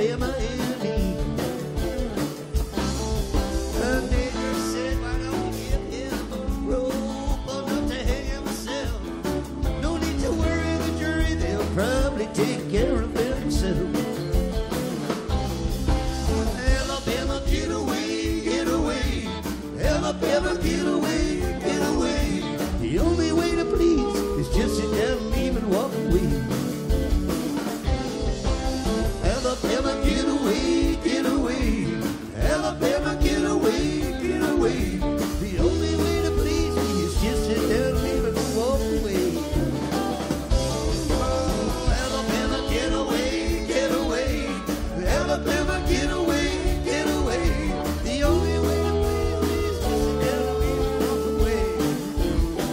Alabama and me. A nigger said, why don't you give him a rope enough to hang himself? No need to worry the jury, they'll probably take care of themselves. Alabama, get away, get away. Alabama, get away, get away. The only way to please is just sit down and leave and walk away. Alabama, get away, get away. Alabama, get away, get away. The only way to please me is just sit down and leave and walk away. Oh, Alabama, get away, get away. Alabama, get away, get away. The only way to please me is just sit down and leave and walk away.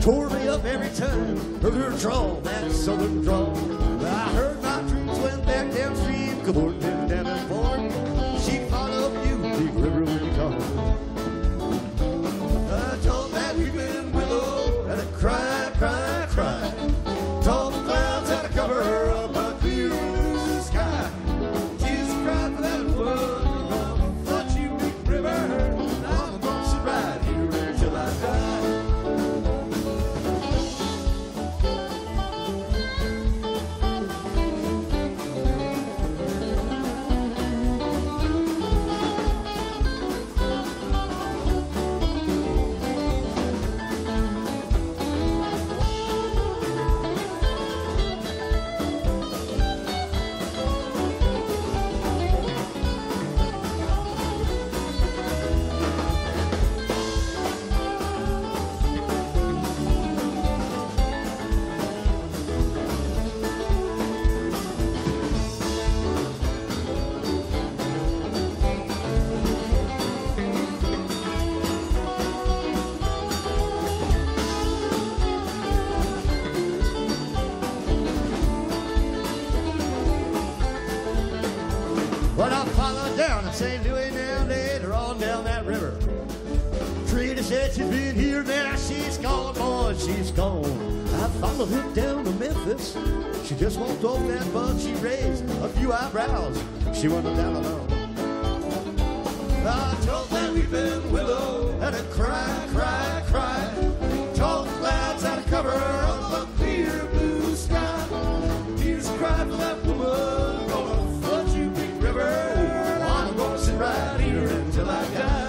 Tore me up every time her draw, that southern draw. I heard my troops went back downstream, Caborn and down and forth. She followed you, big river when you called. I told that weeping willow and a cry, cry, cry. Told the clouds how to cover her up, a clear blue sky. Tears cried for that woman, thought you big river. St. Louis now, later on down that river. Trina said she's been here, now she's gone, boy, she's gone. I followed her down to Memphis. She just walked off that bus, she raised a few eyebrows. She wasn't down alone. I told that weeping willow had a cry, cry, cry. Told the clouds how to cover up a clear blue sky. Tears cried for that woman, gonna flood you, big river. Right here until I die.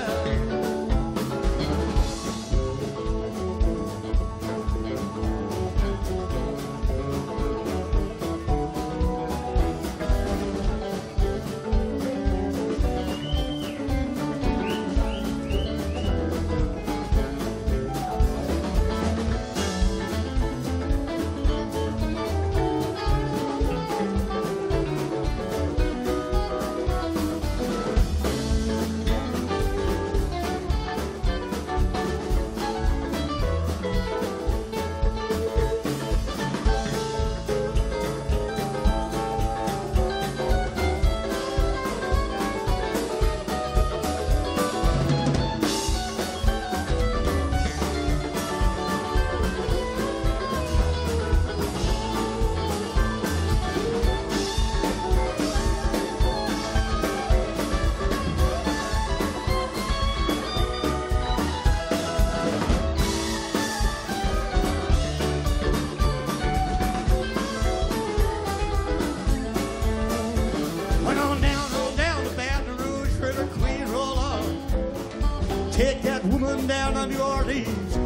going down to New Orleans,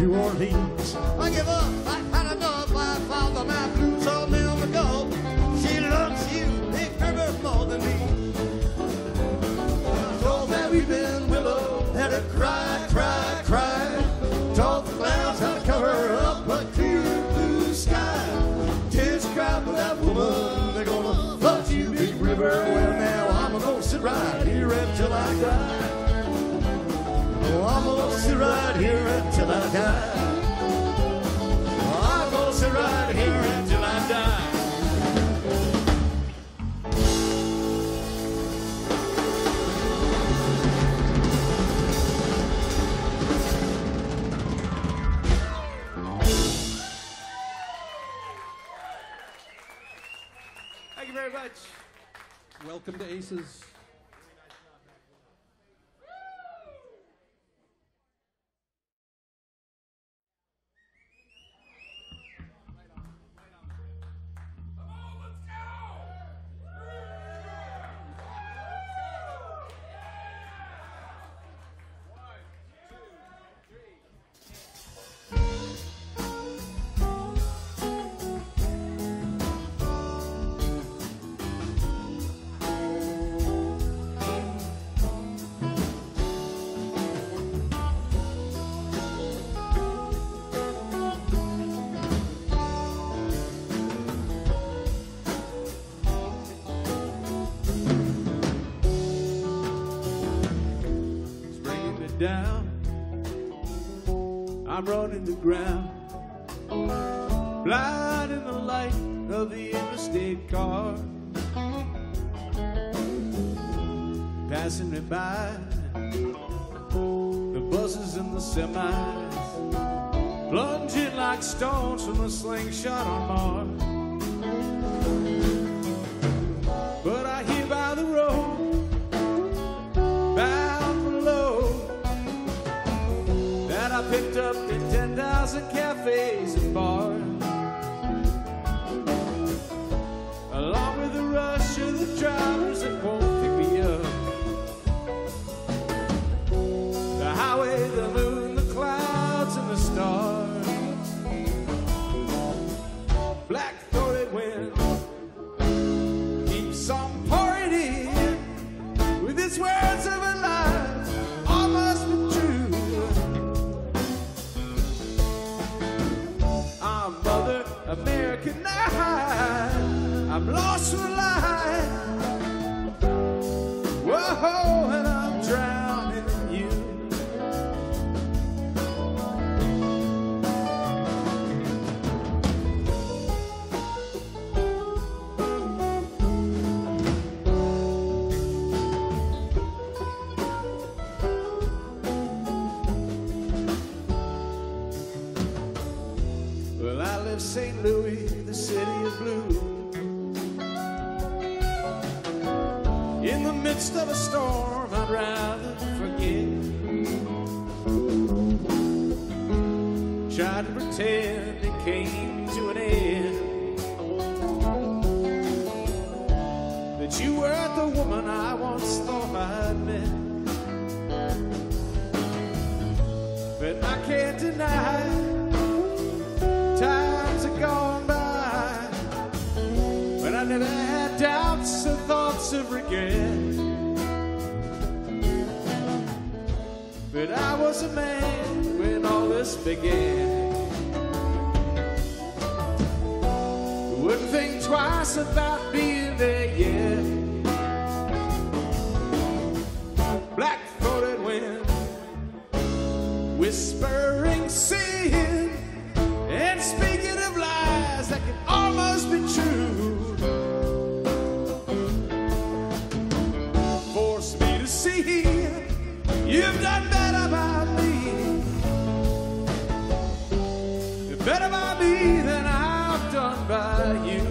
New Orleans. I give up, I had enough, I follow my blues so long ago. She loves you, they curve her more than me. Told that we've been willow, had a cry, cry, cry. Told the clouds how to cover up a clear blue sky. Tears cry for that woman, they're gonna flood you, big river. Well now I'm gonna sit right here until I die. I'm gonna sit right here until I die. I'm gonna sit right here until I die. Thank you very much. Welcome to Ace's. Down, I'm running the ground, blind in the light of the interstate car, passing me by, the buses and the semis, plunging like stones from a slingshot on Mars, but I hear by the road, I picked up the 10,000 cafes and bars, along with the rush of the drivers that won't pick me up. The highway, the moon, the clouds, and the stars. Black-throated wind keeps on pouring in with its words of a lie. American night, I'm lost for life. Whoa, and I'm drowning in you. St. Louis, the city of blue, in the midst of a storm I'd rather forget. Try to pretend it came to an end, that you were the woman I once thought I'd met. But I can't deny time gone by, but I never had doubts or thoughts of regret. But I was a man when all this began. Wouldn't think twice about being there yet. Black-throated wind, whispering sin, and speaking of lies that can almost be true, force me to see you've done better by me. You're better by me than I've done by you.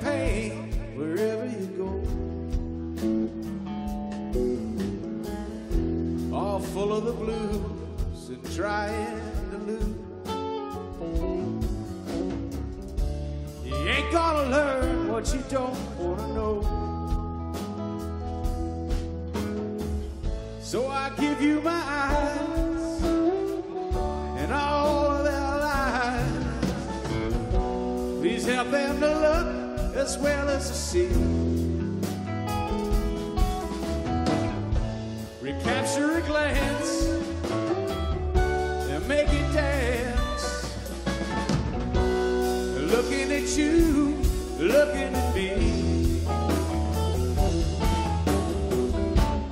pain wherever you go. All full of the blues and trying to lose. You ain't gonna learn what you don't wanna know. So I give you my eyes and all of their lies. Please help them to look as well as the sea. Recapture a glance and make it dance. Looking at you, looking at me.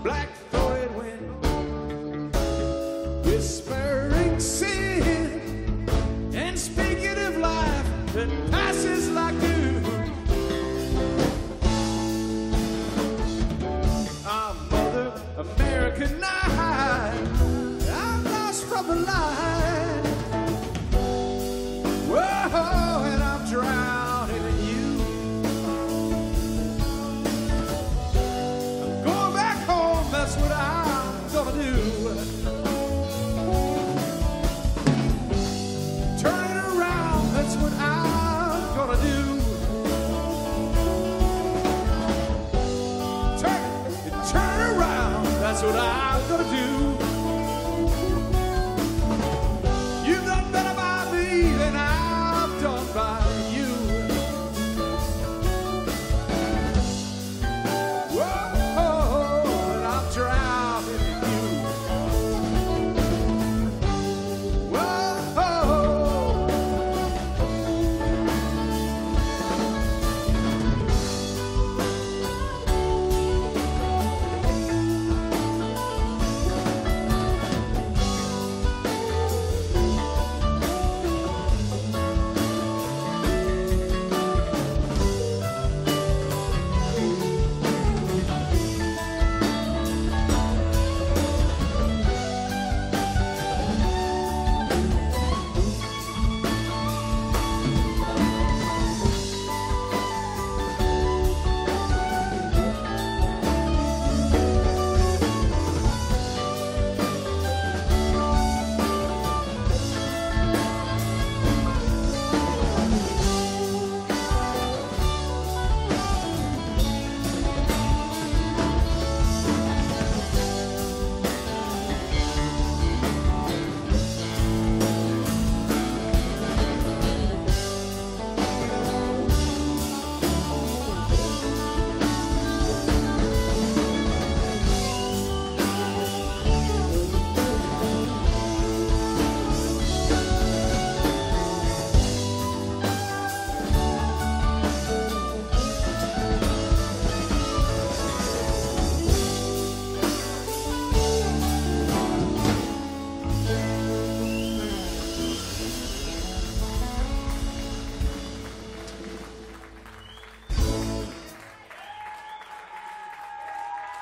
Black-throated wind, whispering sin, and speaking of life that passes like dew. American night, I'm lost from the light. Whoa, and I'm drowning in you. I'm going back home, that's what I'm gonna do. Turning around, that's what I'm gonna do. Turn around, that's what I'm gonna do. You've done better by me than I've done by you. Whoa, and I'm drowning in you.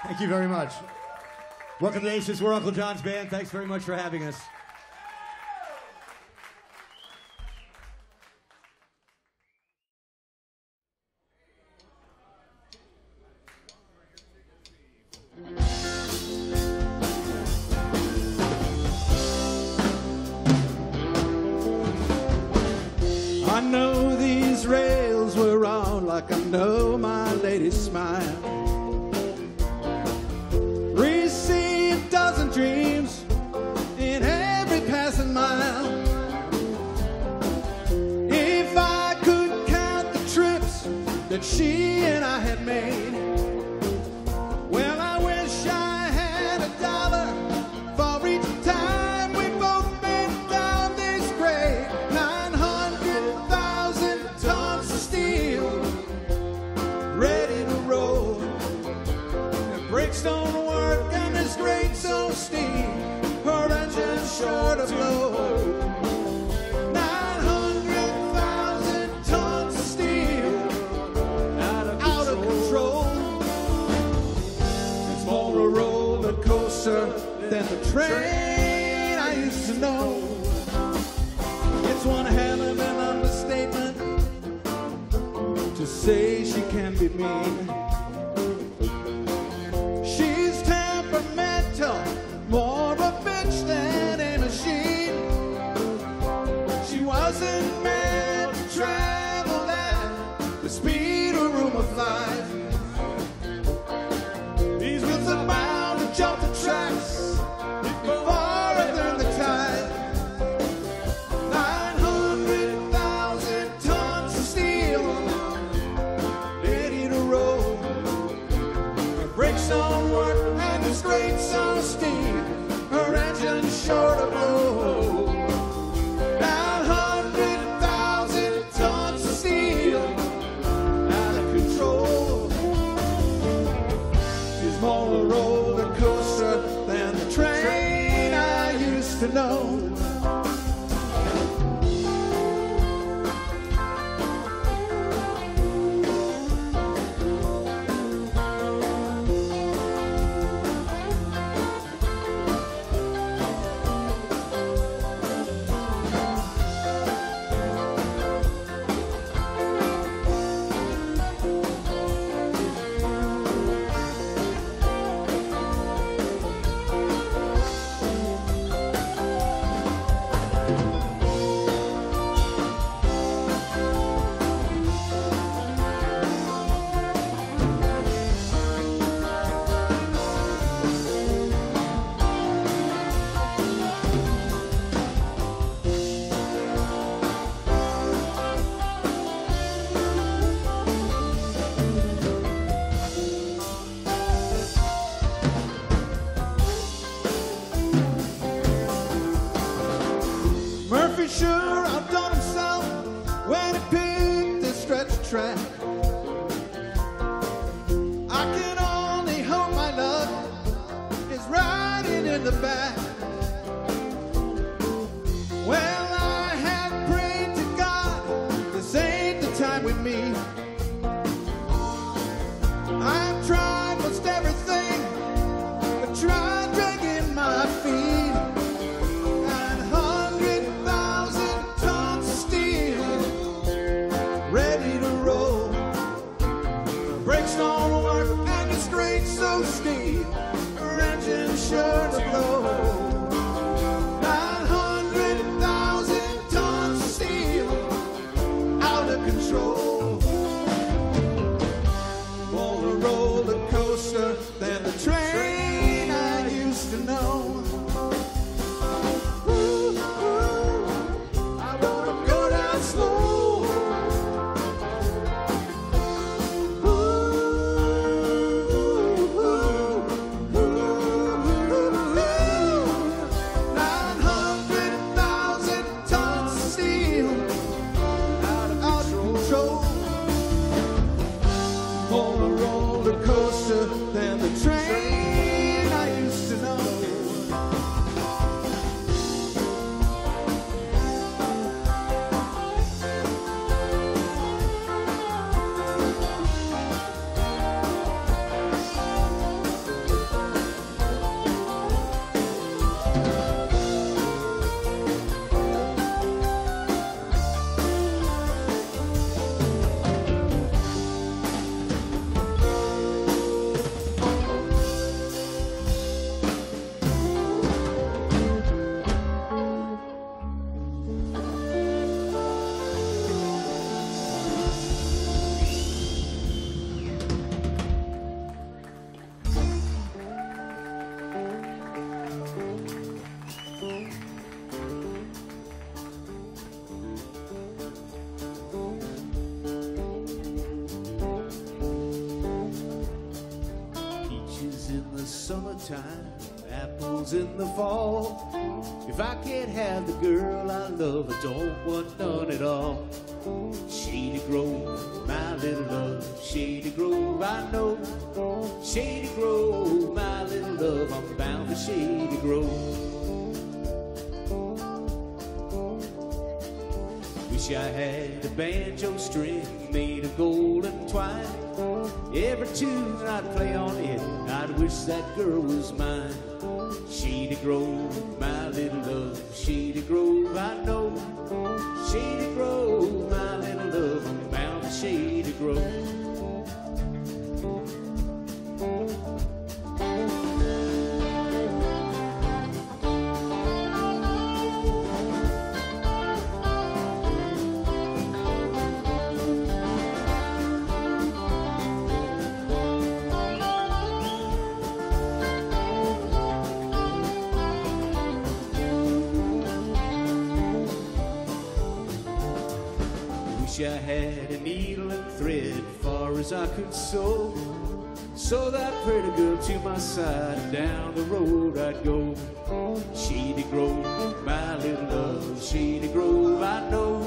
Thank you very much. Welcome to Ace's. We're Uncle John's Band. Thanks very much for having us. I know these rails were on, like I know my lady's smile. Dreams in every passing mile. If I could count the trips that she and I had made, well, I wish I had $1 for each time we both been down this grade. 900,000 tons of steel ready to roll. The bricks don't work and this grade's so steep, her engine's sure to blow. 900,000 tons of steel out of control. be mean. She's temperamental, more of a bitch than a machine. She wasn't meant to travel at the speed or room of life. These wheels are bound to jump the tracks before I turn the tide. 900,000 tons of steel ready to roll. The brakes don't work and the straight's on steam. Her engine's sure to blow. 900,000 tons of steel out of control. She's more a roller coaster than the train I used to know. Sure, outdone himself when he picked the stretch track. I can only hope my luck is riding in the back. Well, I have prayed to God, this ain't the time with me. I've tried most everything, but tried dragging my feet. So steep, her engine's sure to blow. 900,000 tons of steel, out of control. More a roller coaster than the train I used to know. I wanna go down slow. Summertime, apples in the fall. If I can't have the girl I love, I don't want none at all. Shady Grove, my little love, Shady Grove, I know. Shady Grove, my little love, I'm bound for Shady Grove. Wish I had a banjo string made of golden twine. Every tune I'd play on it, I'd wish that girl was mine. Shady Grove, my little love, Shady Grove, I know. Shady Grove, my little love, I'm bound to Shady Grove. Each I had a needle and thread, far as I could sew. So that pretty girl to my side, and down the road I'd go. Shady Grove, my little love, Shady Grove, I know.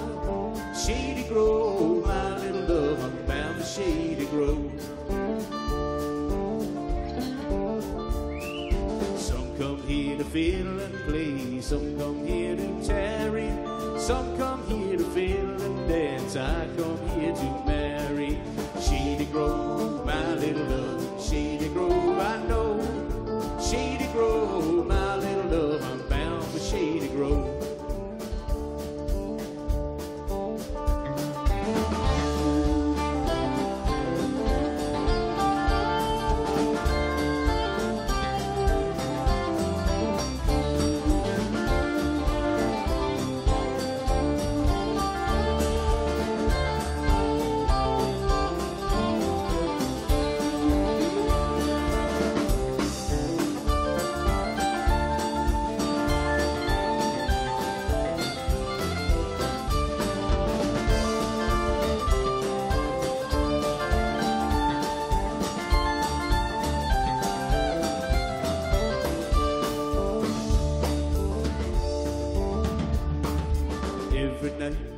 Shady Grove, my little love, I'm bound for Shady Grove. Some come here to fiddle and play, some come here to tarry, some come here to fiddle and dance, I come here to marry. Shady Grove, my little love, Shady Grove, I know. Shady Grove, my little love, I'm bound for Shady Grove.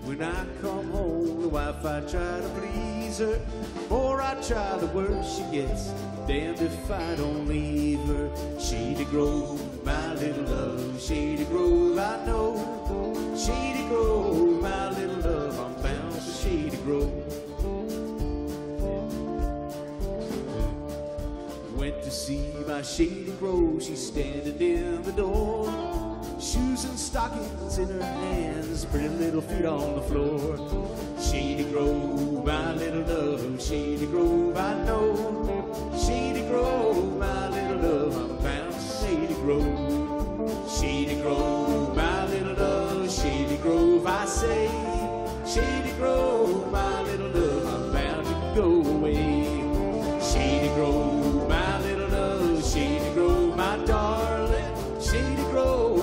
When I come home, the wife, I try to please her. More I try, the worse she gets. Damned if I don't leave her. Shady Grove, my little love. Shady Grove, I know. Shady Grove, my little love. I'm bound for Shady Grove. Went to see my Shady Grove. She's standing in the door. Shoes and stockings in her hands, pretty little feet on the floor. Shady Grove, my little love, Shady Grove, I know. Shady Grove, my little love, I'm bound for Shady Grove. Shady Grove, my little love, Shady Grove, I say. Shady Grove, my little love, I'm bound to go away. Shady Grove, my little love, Shady Grove, my darling. Shady Grove,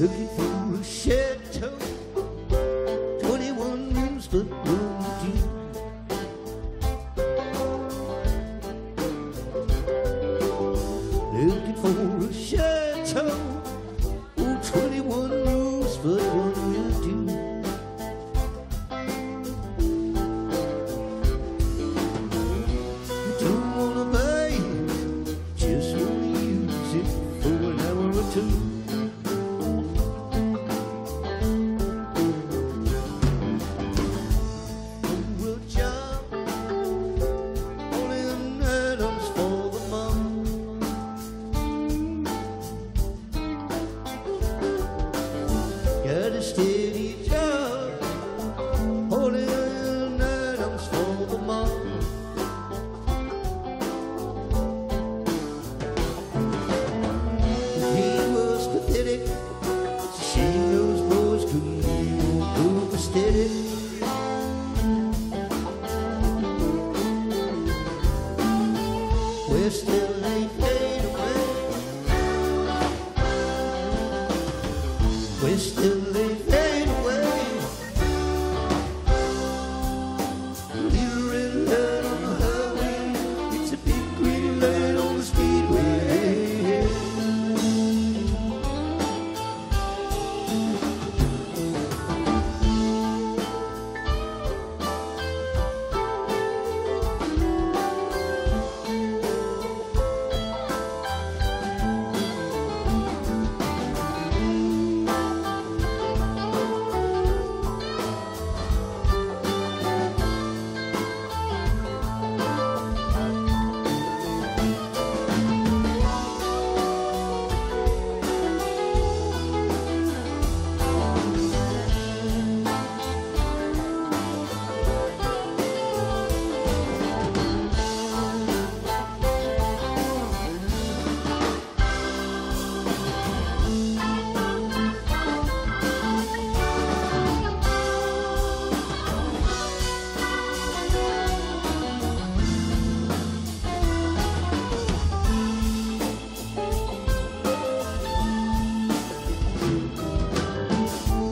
looking for a chateau, 21 rooms but one gym. Looking for a chateau, oh, 21 rooms but one gym. Don't wanna buy it, just wanna use it for an hour or two.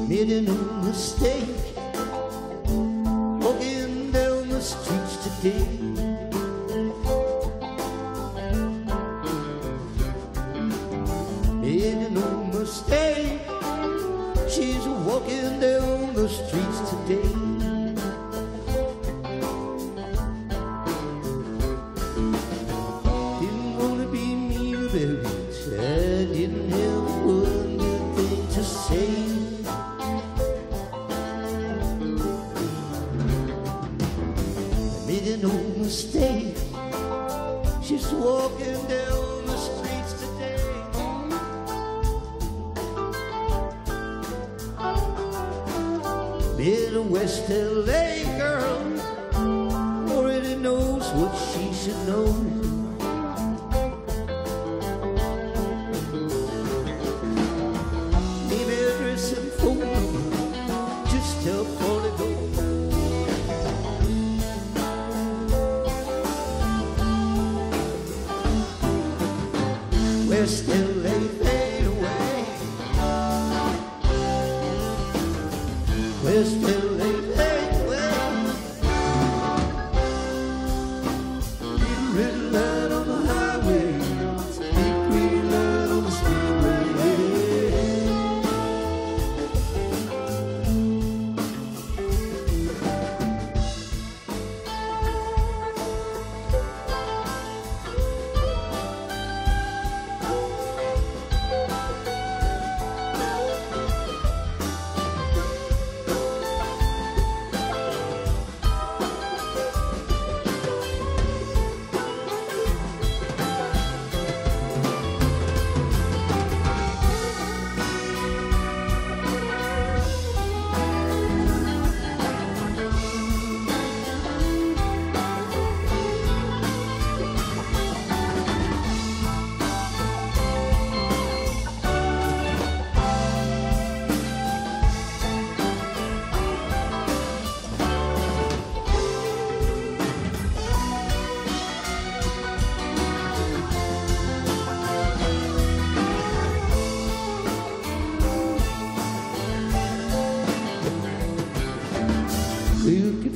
Made a mistake, walking down the streets today. Made a mistake, she's walking down the streets today. Didn't want to be mean about it, I didn't have one good thing to say. No mistake, she's walking down the streets today. Midwest LA girl already knows what she should know. Name, address, and phone number, just tell Paul to go. West LA fade away, West LA fade away. Big red light on the highway, big green light on the speedway.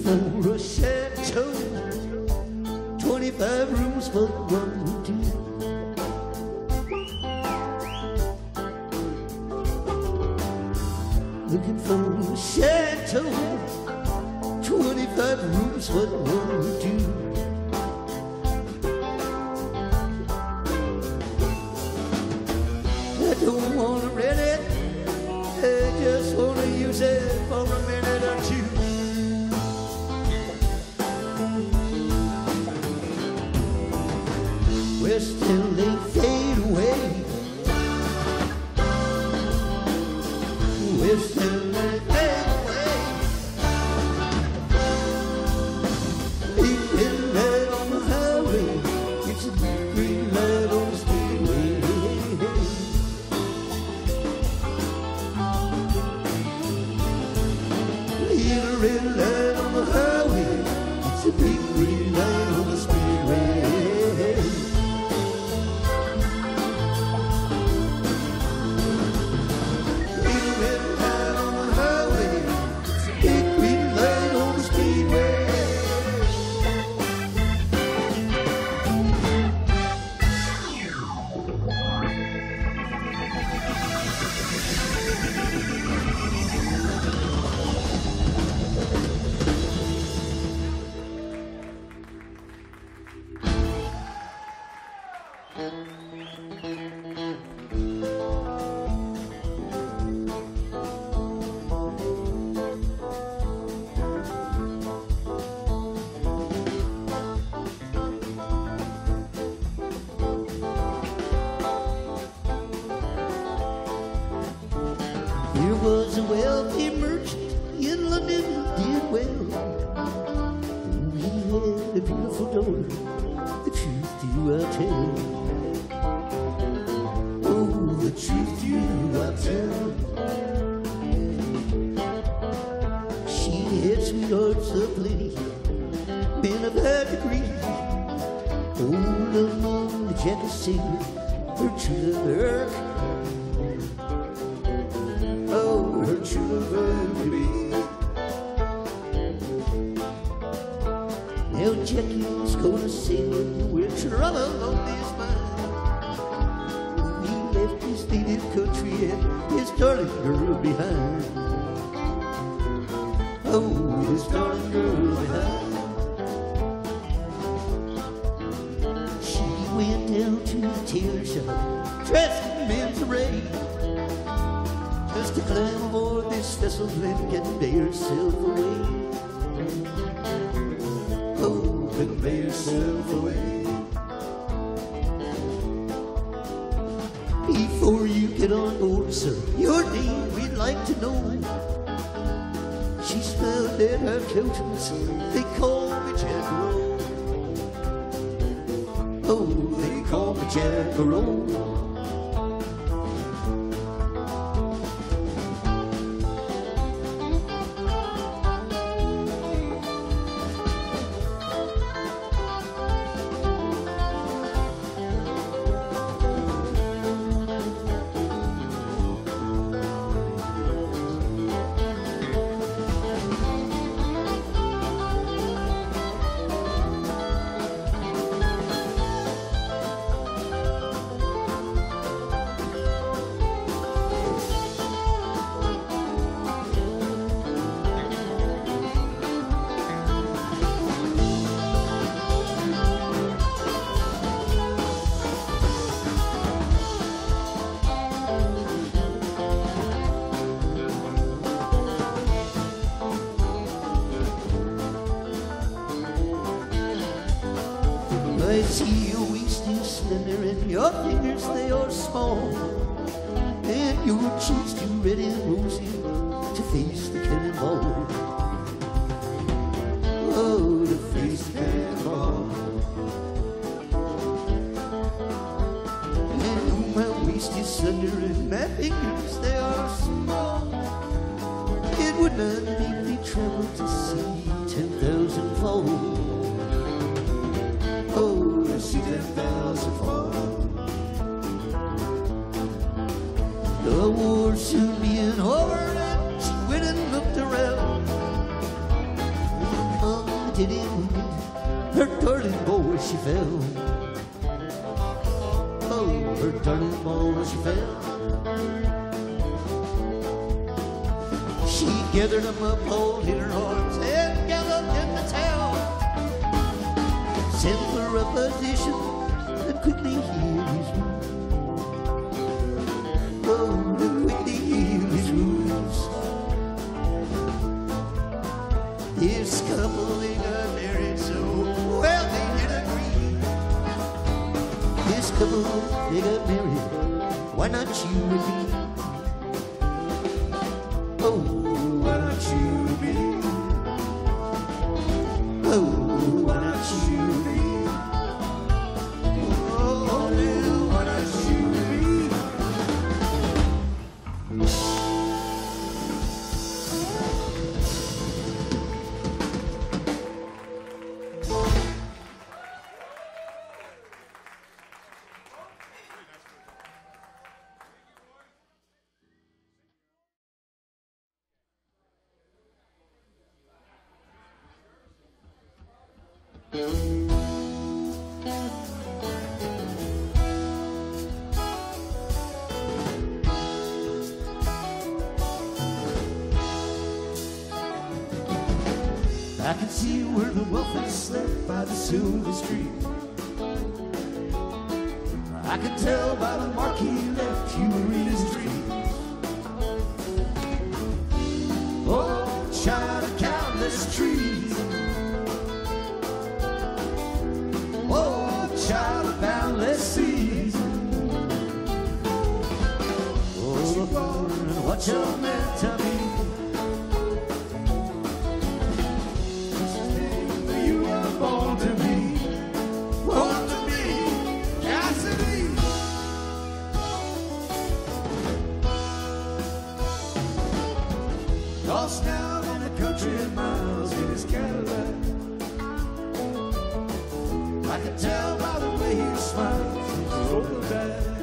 for a chateau, 25 rooms for one hotel. Looking for a chateau, 25 rooms for one hotel. Don't wanna rent it, I just wanna use it for a minute or two. We're still they fade away. We're still they fade away. Big light on the highway, it's a big green light on the speedway. Green light on the highway, it's a big green light on the speedway. Big red light on the highway, it's a big green light on the speedway. There was a wealthy merchant in London who did well. He had a beautiful daughter, the truth you I'll tell. Oh, the truth you I'll tell. She had sweethearts so plenty, men of high degree. Old among the jack of singer, her true love. Her true love to be. Now Jackie's gonna sing with trouble on his mind. He left his native country and his darling girl behind. Oh, his darling girl behind. She went down to the tailor shop, dressed in men's array, just to climb aboard this vessel and convey herself away. Oh, convey herself away. Before you get on board, sir, your name we'd like to know. She smiled at her countenance, they called me Jack Rowe. Oh, they called me Jack Rowe. I see your waist is slender and your fingers they are small, and your cheeks too red and rosy to face the cannonball. Oh, to face the cannonball. And oh, my waist is slender and my fingers they are small. It would not make me travel to see 10,000 fold. Oh, to see 10,000 fall. The war soon being over, and she went and looked around. it in. Her darling boy, she fell. Oh, her darling boy, she fell. She gathered him up, holding her arms, and galloped in the town. Sent for a physician, and quickly healed his wounds. Oh, and quickly healed his wounds. This couple, they got married so well they did agree. This couple, they got married. Why not you and me? Oh, why not you and me? Oh, why not you and me? Oh, no, why not you and me? I can see where the wolf slept by the silver stream. I can tell by the mark he left you were in his dreams. Oh, child of countless trees. Oh, child of boundless seas. Oh, look over and watch your man tell me. Tell by the way he smiles, he's over there.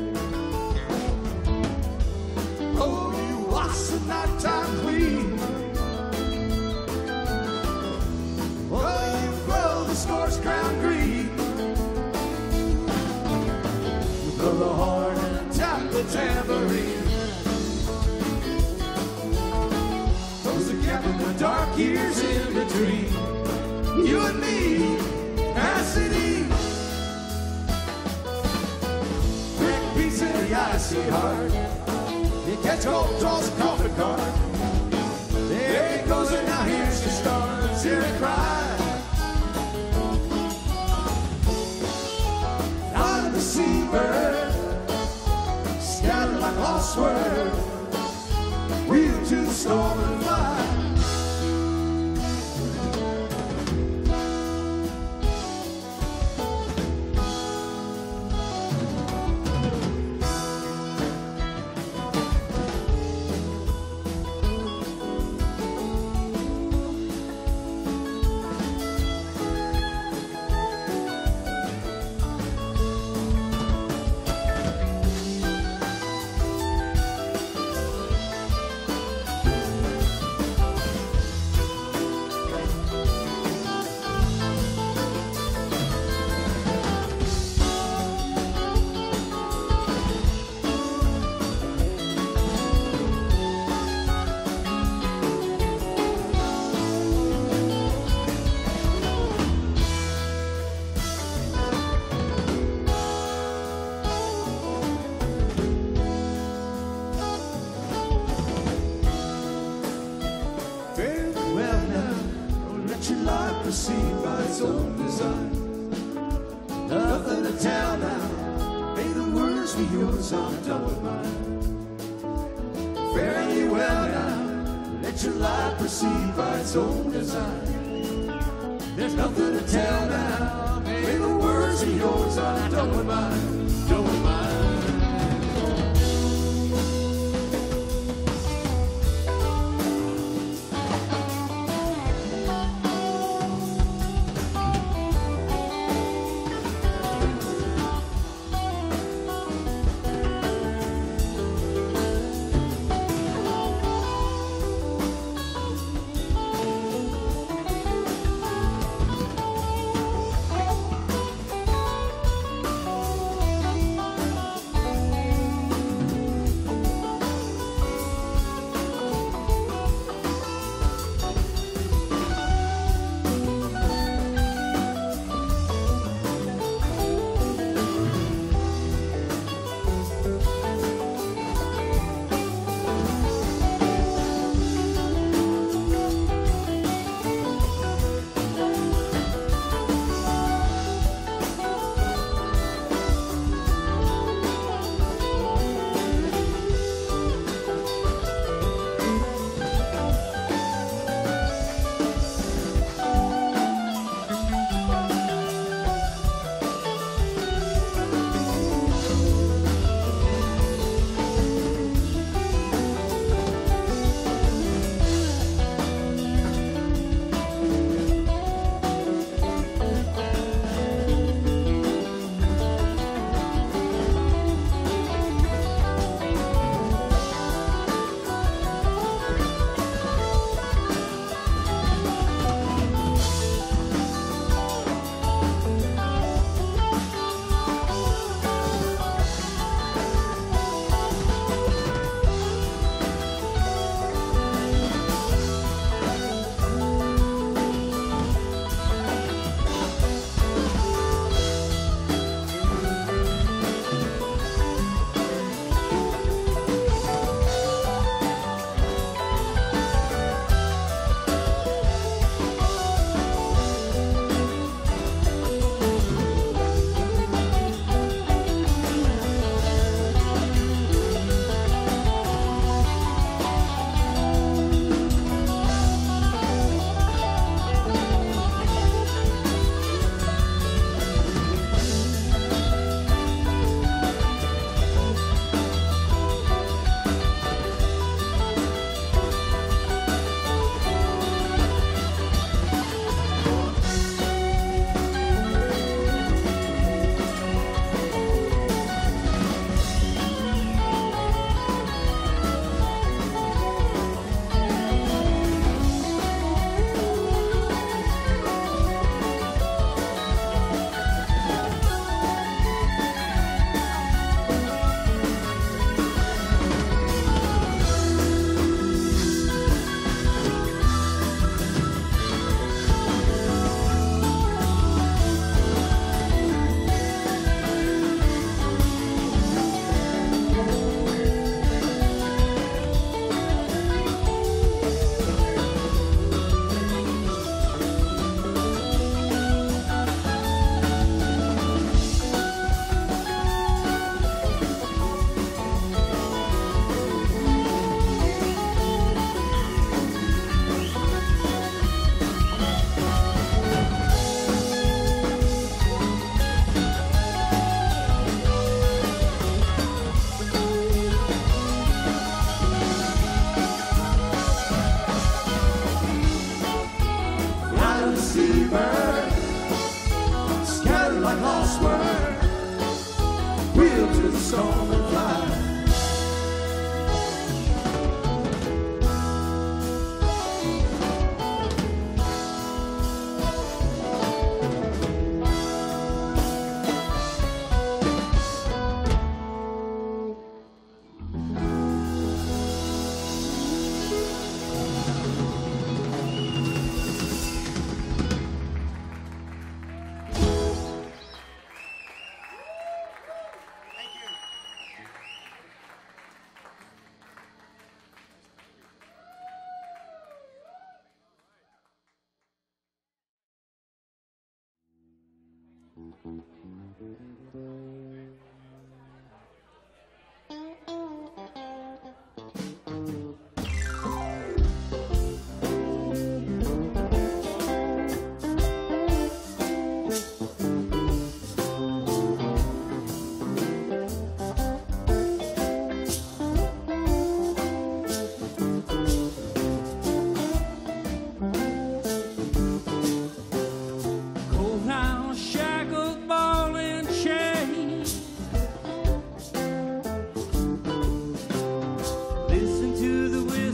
Oh, you watch the nighttime queen. Oh, you grow the score's crown green. You blow the horn and tap the tambourine. Close the gap in the dark years in between. You and me, Ace's. Icy heart, you catch hold, draws a coffin card. There he goes, and now here's your stars. Hear it cry. I'm the seabird, scattered like lost word. Wheel to the storm and fly.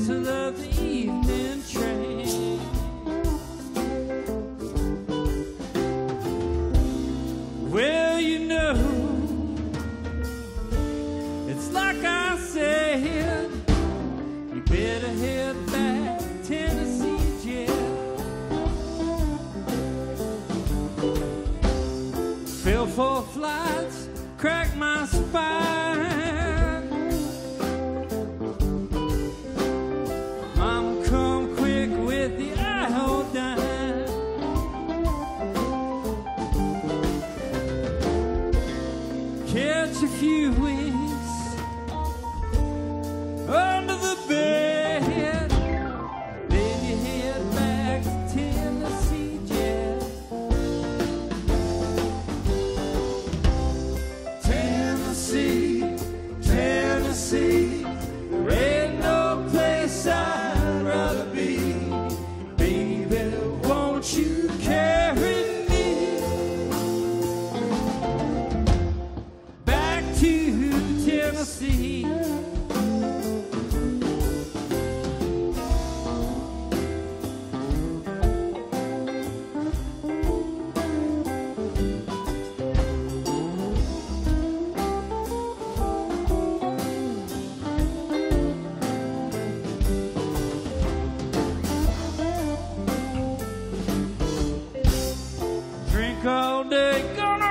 listen to the evening train. Well, you know, it's like I said, you better head back to Tennessee jail. Fell 4 flights, cracked my spine. A few weeks under the bed, then you head back to Tennessee jail. Tennessee, Tennessee, there ain't no place I'd rather be. Baby, won't you carry me? Tennessee. Drink all day, gonna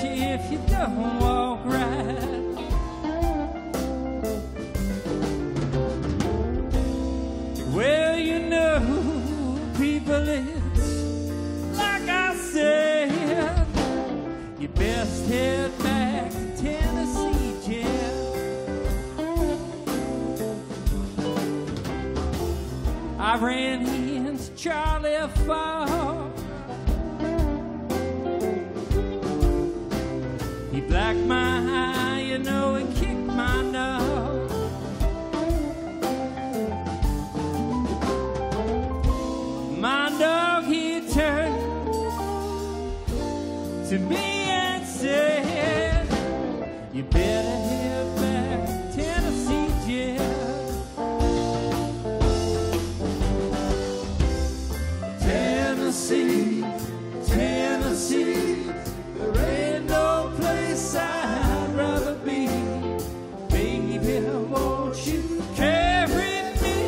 if you don't walk right. Well, you know, people, it's like I said, you best head back to Tennessee jail. I ran into Charlie Fall. He blacked my eye, you know, and kicked my nose. My dog, he turned to me and said, you better head back to Tennessee jail. Tennessee, Tennessee, there ain't no I'd rather be. Baby, won't you carry me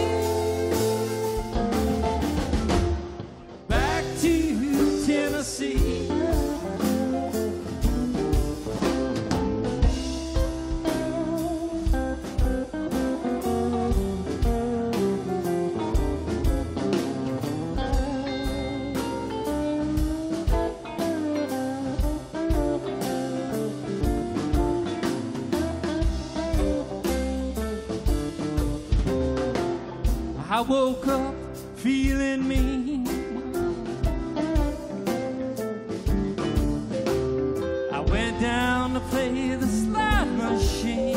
back to Tennessee? I woke up feeling mean. I went down to play the slot machine.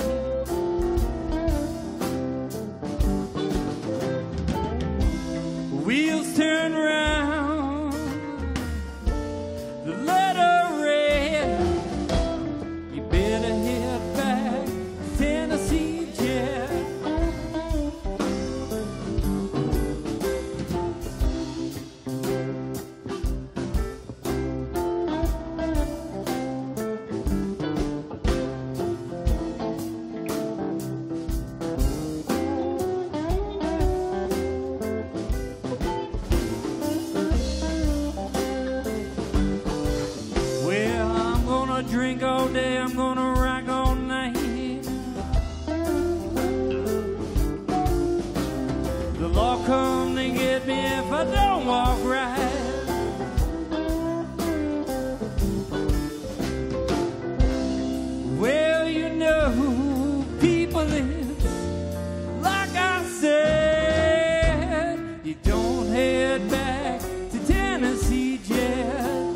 Wheels turned round, the letter read, you better head back to Tennessee jail. Drink all day, I'm gonna rock all night. The law come to get me if I don't walk right. Well, you know, people, it's like I said, you don't head back to Tennessee jail.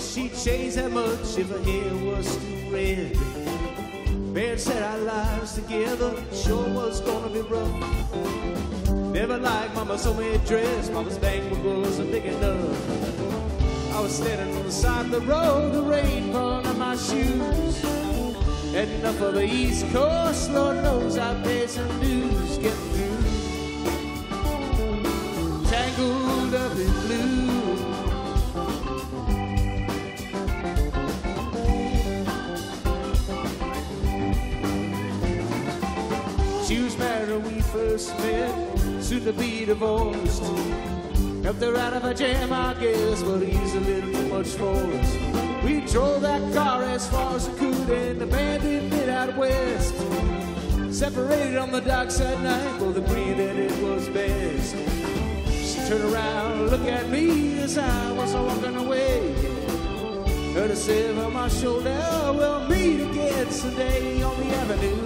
She changed that much if her hair was too red. Baird said our lives together sure was gonna be rough. Never liked Mama's homemade dress, Mama's banquet wasn't big enough. I was standing on the side of the road, the rain pouring on my shoes. Had enough of the East Coast, Lord knows I paid some dues. Getting through, tangled up in blue. First met, soon to be divorced. Helped her out of her jam, I guess, but he's a little too much for us. We drove that car as far as we could, and abandoned it out west. Separated on the docks at night, both agreed that it was best. She turned around, looked at me as I was walking away. Heard her say on my shoulder, we'll meet again someday on the avenue.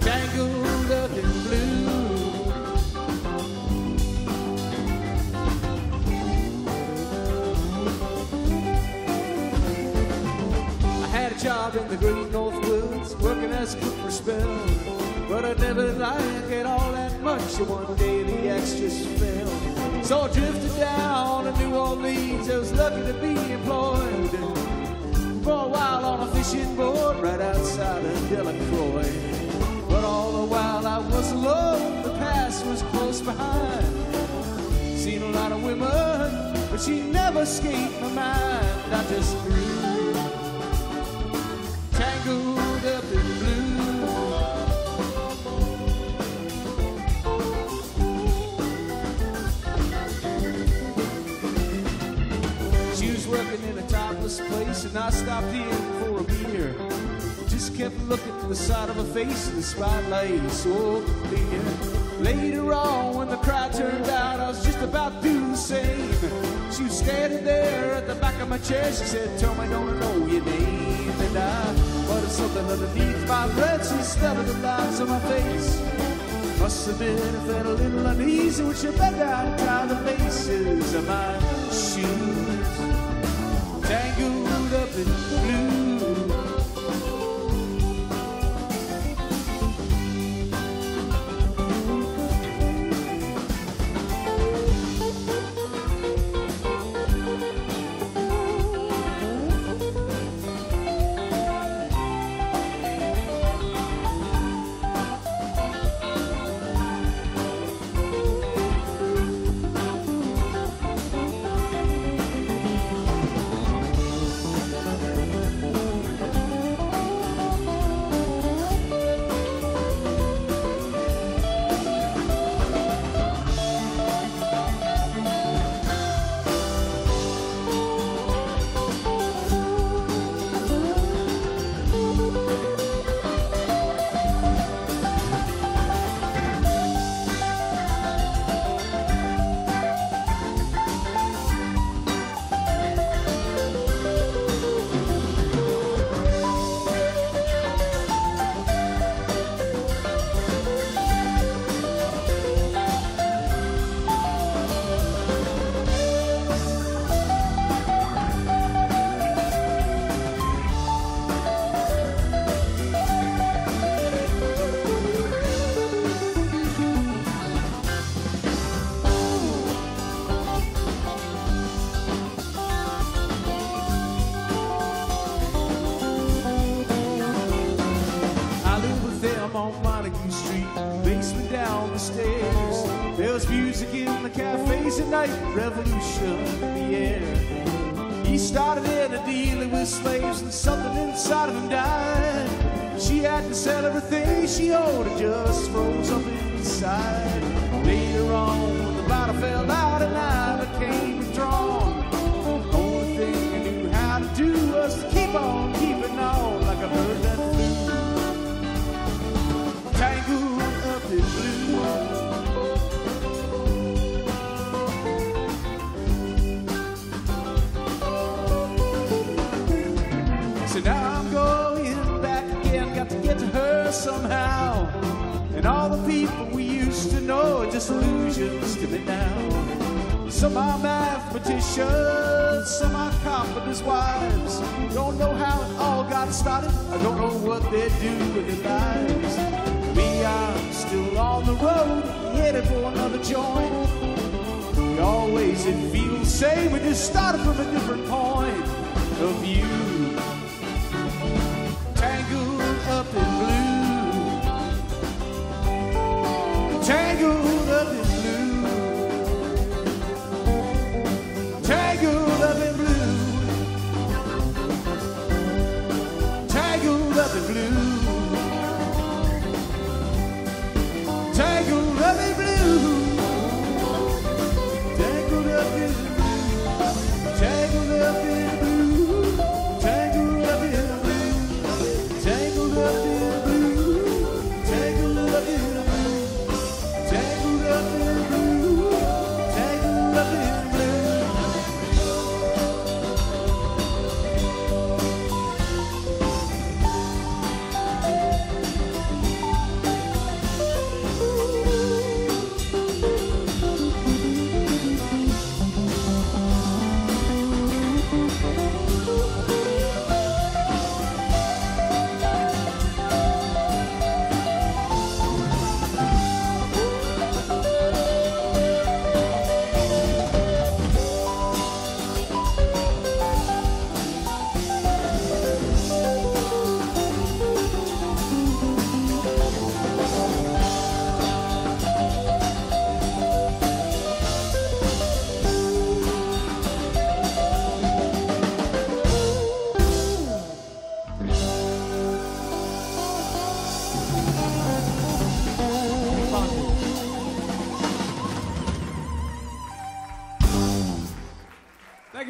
Tangled up in blue. I had a job in the great North Woods, working as a cooper spell, but I never liked it all that much. And one day the extras fell, so I drifted down to New Orleans. I was lucky to be employed for a while on a fishing board right outside of Delacroix. But all the while I was alone, the past was close behind. Seen a lot of women, but she never escaped my mind. I just grew tangled up in blue. She was working in a topless place, and I stopped in for a beer. Just kept looking to the side of her face, and the spotlight was so clear. Later on, when the crowd turned out, I was just about to do the same. She was standing there at the back of my chair. She said, "Tell me, don't I know your name?" And I muttered something underneath my breath. She studied the lines on my face. Must have been I felt a little uneasy when she bent down and tied the laces of my shoes, tangled up in blue. Revolution in the air. He started in a dealing with slaves, and something inside of him died. She had to sell everything she owned, it just froze up inside. Later people we used to know are just illusions to me now. Some are mathematicians, some are carpenters' wives. Don't know how it all got started, I don't know what they do with their lives. We are still on the road, headed for another joint. We always, it feels safe, we just started from a different point of view. Tangled up in blue, tangled up in blue, tangled up in blue, tangled up in blue, tangled up in blue, tangled up in blue, tangled up in blue.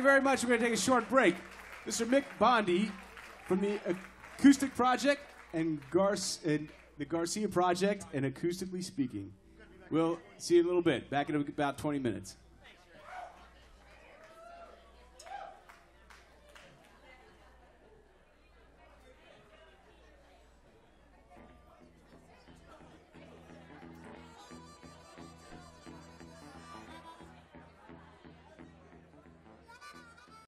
Very much. We're going to take a short break. Mr. Mick Bondy from the Acoustic Project and the Garcia Project and Acoustically Speaking. We'll see you in a little bit. Back in about 20 minutes.